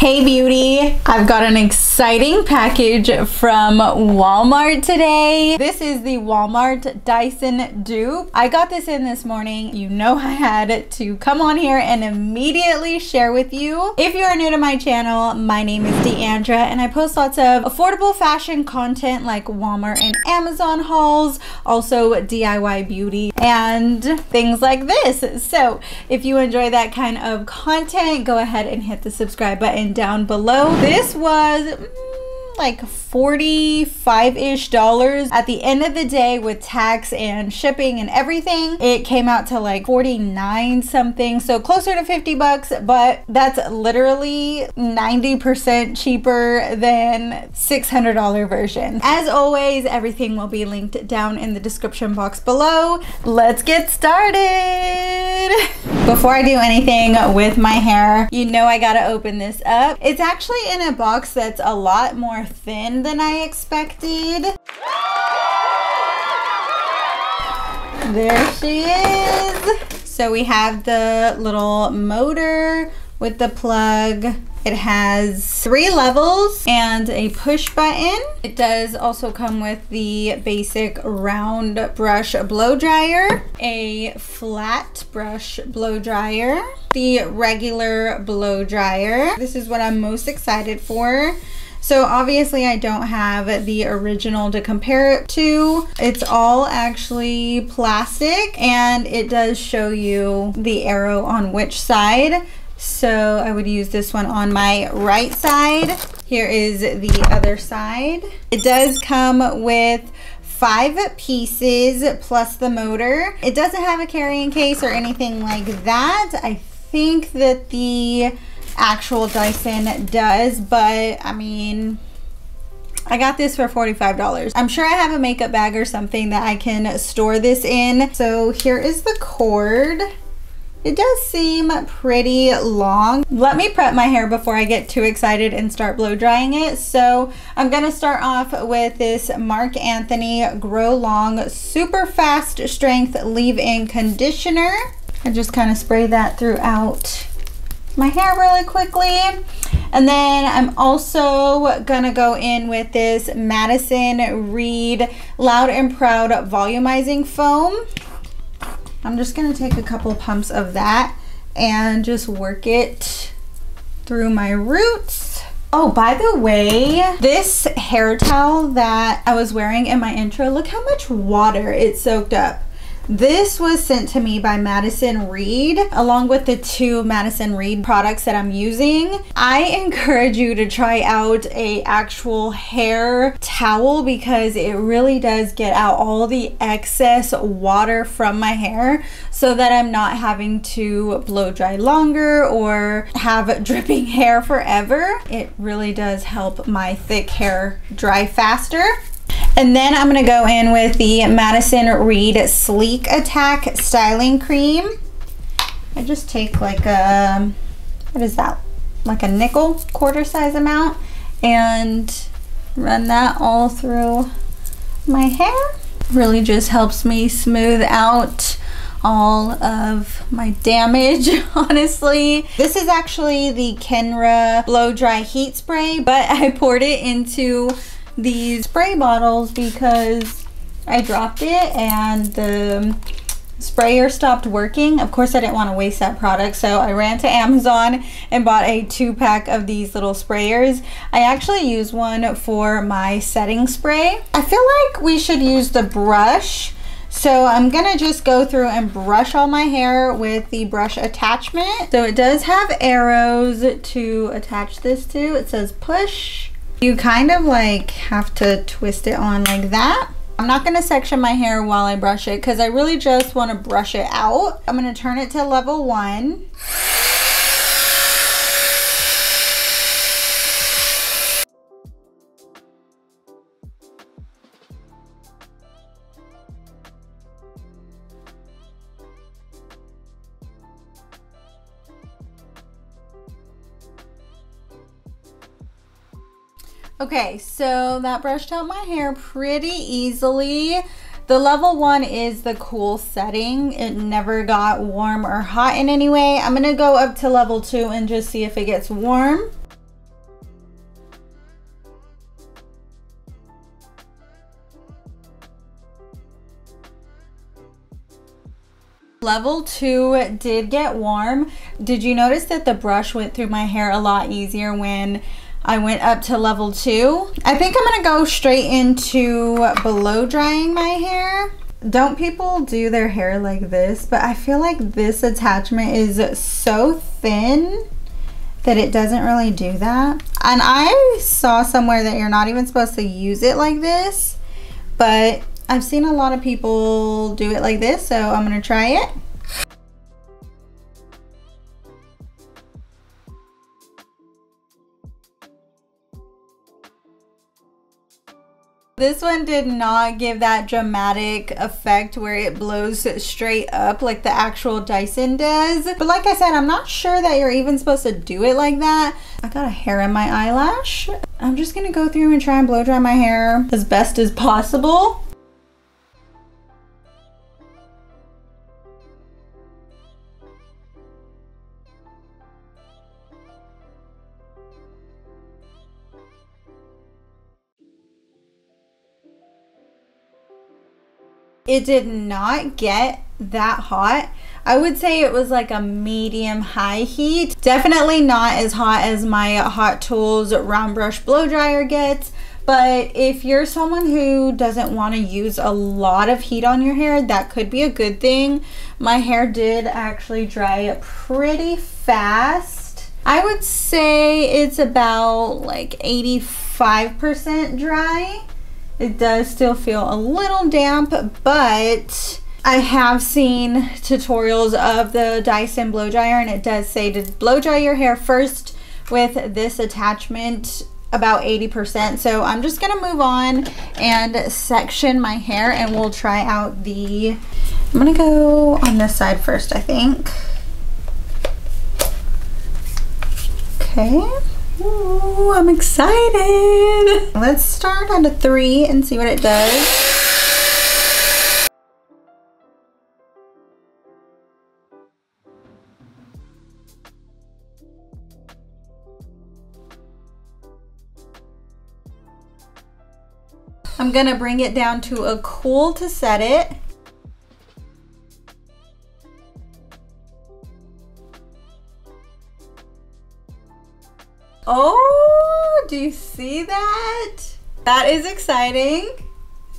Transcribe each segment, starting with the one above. Hey beauty, I've got an exciting package from Walmart today. This is the Walmart Dyson dupe. I got this in this morning. You know I had to come on here and immediately share with you. If you are new to my channel, my name is Deanndra and I post lots of affordable fashion content like Walmart and Amazon hauls, also DIY beauty and things like this. So if you enjoy that kind of content, go ahead and hit the subscribe button down below. This was like $45-ish at the end of the day with tax and shipping and everything. It came out to like 49 something, so closer to 50 bucks, but that's literally 90% cheaper than $600 version. As always, everything will be linked down in the description box below. Let's get started. Before I do anything with my hair, you know I gotta open this up. It's actually in a box that's a lot more thin than I expected. There she is. So we have the little motor with the plug. It has 3 levels and a push button. It does also come with the basic round brush blow dryer, a flat brush blow dryer, the regular blow dryer. This is what I'm most excited for. So obviously I don't have the original to compare it to. It's all actually plastic and it does show you the arrow on which side. So I would use this one on my right side. Here is the other side. It does come with 5 pieces plus the motor. It doesn't have a carrying case or anything like that. I think that the actual Dyson does, but I mean, I got this for $45. I'm sure I have a makeup bag or something that I can store this in. So here is the cord. It does seem pretty long. Let me prep my hair before I get too excited and start blow drying it. So I'm gonna start off with this Marc Anthony Grow Long Super Fast Strength Leave-In Conditioner. I just kind of spray that throughout my hair really quickly. And then I'm also gonna go in with this Madison Reed Loud and Proud Volumizing Foam. I'm just gonna take a couple pumps of that and just work it through my roots. Oh, by the way, this hair towel that I was wearing in my intro, look how much water it soaked up. This was sent to me by Madison Reed, along with the 2 Madison Reed products that I'm using. I encourage you to try out an actual hair towel because it really does get out all the excess water from my hair so that I'm not having to blow dry longer or have dripping hair forever. It really does help my thick hair dry faster. And then I'm gonna go in with the Madison Reed Sleek Attack Styling Cream. I just take like a, what is that? Like a nickel, quarter size amount, and run that all through my hair. Really just helps me smooth out all of my damage, honestly. This is actually the Kenra Blow Dry Heat Spray, but I poured it into these spray bottles because I dropped it and the sprayer stopped working. Of course I didn't want to waste that product, so I ran to Amazon and bought a 2-pack of these little sprayers. I actually use one for my setting spray. I feel like we should use the brush, so I'm gonna just go through and brush all my hair with the brush attachment. So it does have arrows to attach this to. It says push. You kind of like have to twist it on like that. I'm not gonna section my hair while I brush it because I really just wanna brush it out. I'm gonna turn it to level 1. Okay, so that brushed out my hair pretty easily. The level 1 is the cool setting. It never got warm or hot in any way. I'm gonna go up to level 2 and just see if it gets warm. Level 2 did get warm. Did you notice that the brush went through my hair a lot easier when I went up to level 2? I think I'm gonna go straight into blow drying my hair. Don't people do their hair like this? But I feel like this attachment is so thin that it doesn't really do that. And I saw somewhere that you're not even supposed to use it like this, but I've seen a lot of people do it like this, so I'm gonna try it. This one did not give that dramatic effect where it blows straight up like the actual Dyson does. But like I said, I'm not sure that you're even supposed to do it like that. I got a hair in my eyelash. I'm just gonna go through and try and blow dry my hair as best as possible. It did not get that hot. I would say it was like a medium high heat. Definitely not as hot as my Hot Tools round brush blow dryer gets. But if you're someone who doesn't want to use a lot of heat on your hair, that could be a good thing. My hair did actually dry pretty fast. I would say it's about like 85% dry. It does still feel a little damp, but I have seen tutorials of the Dyson blow dryer, and it does say to blow dry your hair first with this attachment about 80%. So I'm just gonna move on and section my hair, and we'll try out the, I'm gonna go on this side first, I think. Okay. Ooh, I'm excited. Let's start on a 3 and see what it does. I'm gonna bring it down to a cool to set it. Oh, do you see that? That is exciting.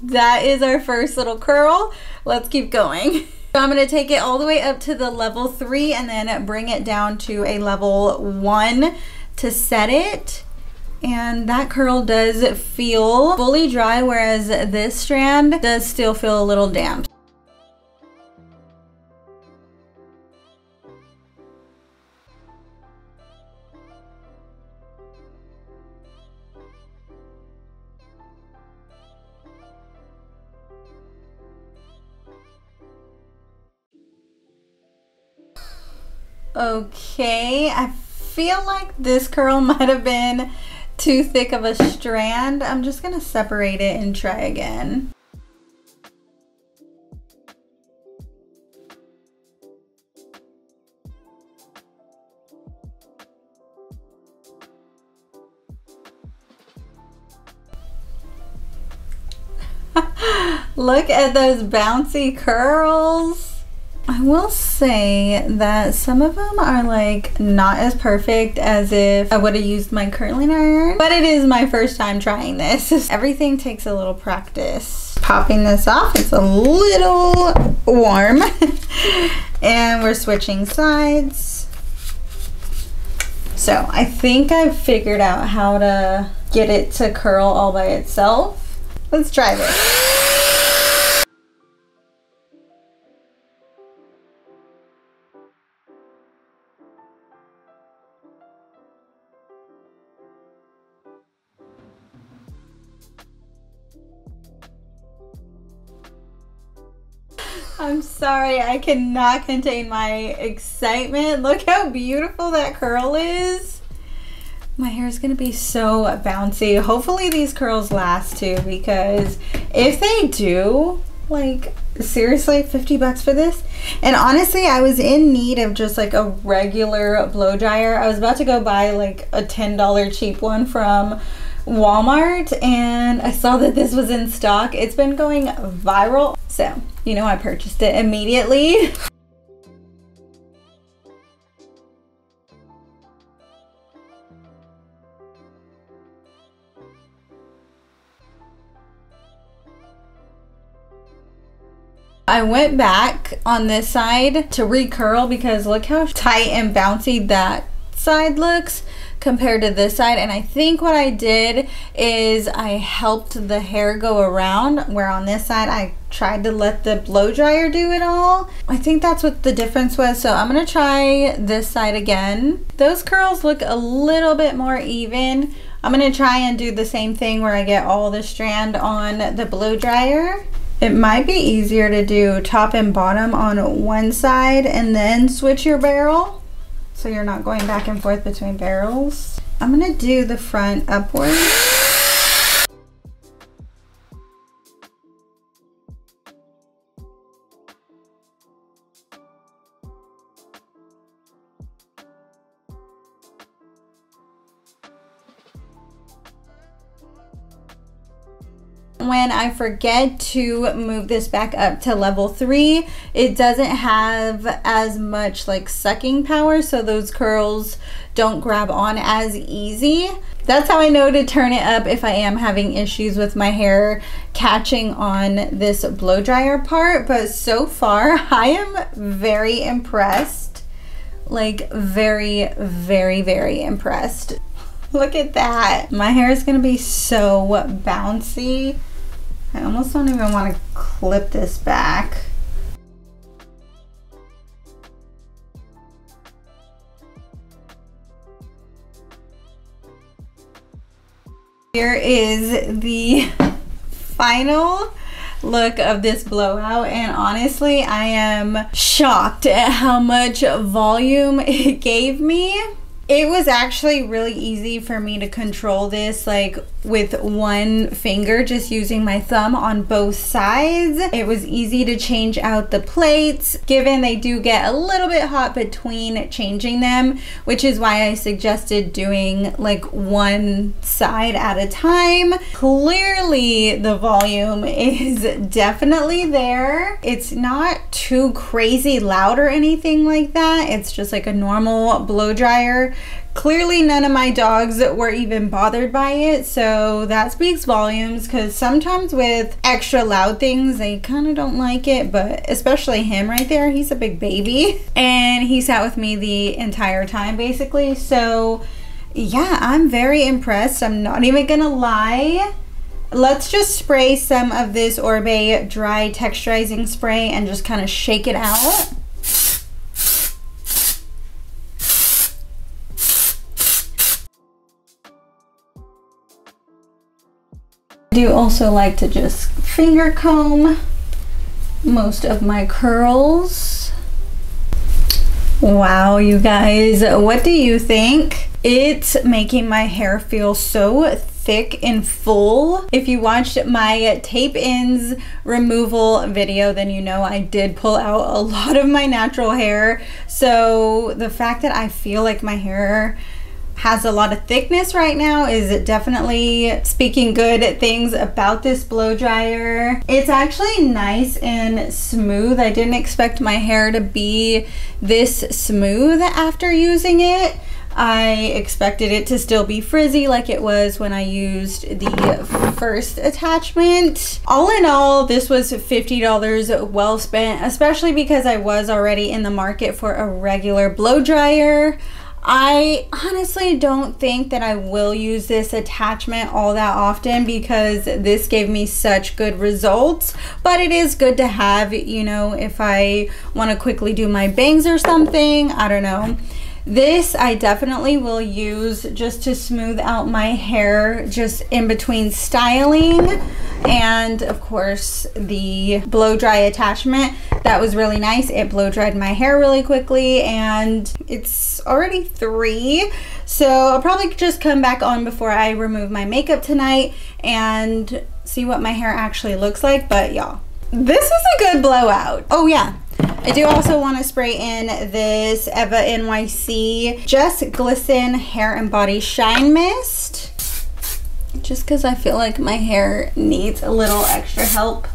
That is our first little curl. Let's keep going. So I'm gonna take it all the way up to the level 3 and then bring it down to a level 1 to set it. And that curl does feel fully dry, whereas this strand does still feel a little damp. Okay, I feel like this curl might have been too thick of a strand. I'm just gonna separate it and try again. Look at those bouncy curls. I will say that some of them are like not as perfect as if I would have used my curling iron, but it is my first time trying this. Everything takes a little practice. Popping this off, it's a little warm. And we're switching sides. So I think I've figured out how to get it to curl all by itself. Let's try this. I'm sorry, I cannot contain my excitement. Look how beautiful that curl is. My hair is gonna be so bouncy. Hopefully these curls last too, because if they do, like seriously, $50 for this. And honestly, I was in need of just like a regular blow dryer. I was about to go buy like a $10 cheap one from Walmart, and I saw that this was in stock. It's been going viral, so you know I purchased it immediately. I went back on this side to recurl because look how tight and bouncy that side looks compared to this side. And I think what I did is I helped the hair go around, where on this side I tried to let the blow dryer do it all. I think that's what the difference was. So I'm gonna try this side again. Those curls look a little bit more even. I'm gonna try and do the same thing where I get all the strand on the blow dryer. It might be easier to do top and bottom on one side and then switch your barrel, so you're not going back and forth between barrels. I'm gonna do the front upward. When I forget to move this back up to level 3, it doesn't have as much like sucking power, so those curls don't grab on as easy. That's how I know to turn it up if I am having issues with my hair catching on this blow dryer part. But so far I am very impressed, like very, very, very impressed. Look at that. My hair is gonna be so bouncy. I almost don't even want to clip this back. Here is the final look of this blowout, and honestly, I am shocked at how much volume it gave me. It was actually really easy for me to control this, like with one finger, just using my thumb on both sides. It was easy to change out the plaits, given they do get a little bit hot between changing them, which is why I suggested doing like one side at a time. Clearly the volume is definitely there. It's not too crazy loud or anything like that. It's just like a normal blow dryer. Clearly none of my dogs were even bothered by it, so that speaks volumes, because sometimes with extra loud things they kind of don't like it, but especially him right there, he's a big baby and he sat with me the entire time basically. So yeah, I'm very impressed. I'm not even gonna lie. Let's just spray some of this Oribe dry texturizing spray and just kind of shake it out. I do also like to just finger comb most of my curls. Wow, you guys, what do you think? It's making my hair feel so thick and full. If you watched my tape ends removal video, then you know I did pull out a lot of my natural hair. So the fact that I feel like my hair has a lot of thickness right now is definitely speaking good things about this blow dryer. It's actually nice and smooth. I didn't expect my hair to be this smooth after using it. I expected it to still be frizzy like it was when I used the first attachment. All in all, this was $50 well spent, especially because I was already in the market for a regular blow dryer. I honestly don't think that I will use this attachment all that often because this gave me such good results, but it is good to have, you know, if I want to quickly do my bangs or something, I don't know. This I definitely will use just to smooth out my hair just in between styling, and of course the blow dry attachment. That was really nice. It blow dried my hair really quickly, and it's already 3, so I'll probably just come back on before I remove my makeup tonight and see what my hair actually looks like. But y'all, this is a good blowout. Oh yeah, I do also want to spray in this EVA NYC Just Glisten Hair and Body Shine Mist, just because I feel like my hair needs a little extra help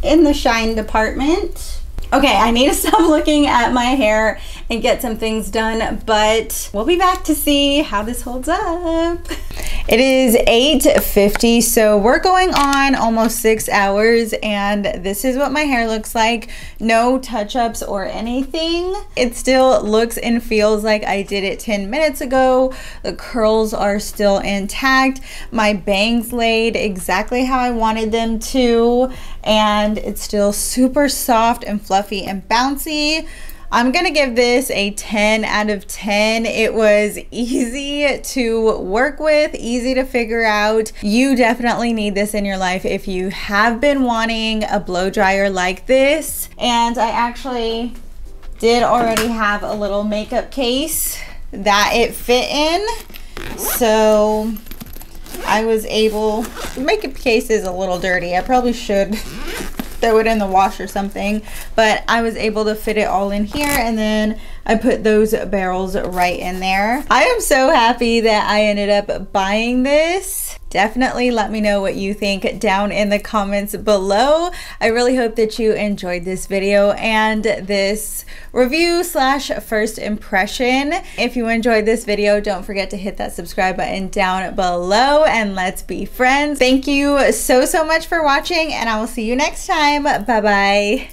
in the shine department. Okay, I need to stop looking at my hair and get some things done, but we'll be back to see how this holds up. It is 8:50, so we're going on almost 6 hours, and this is what my hair looks like. No touch-ups or anything. It still looks and feels like I did it 10 minutes ago. The curls are still intact. My bangs laid exactly how I wanted them to, and it's still super soft and fluffy and bouncy. I'm gonna give this a 10 out of 10. It was easy to work with, easy to figure out. You definitely need this in your life if you have been wanting a blow dryer like this. And I actually did already have a little makeup case that it fit in. So I was able, the makeup case is a little dirty. I probably should throw it in the wash or something, but I was able to fit it all in here, and then I put those barrels right in there. I am so happy that I ended up buying this. Definitely let me know what you think down in the comments below. I really hope that you enjoyed this video and this review slash first impression. If you enjoyed this video, don't forget to hit that subscribe button down below, and let's be friends. Thank you so much for watching, and I will see you next time. Bye bye.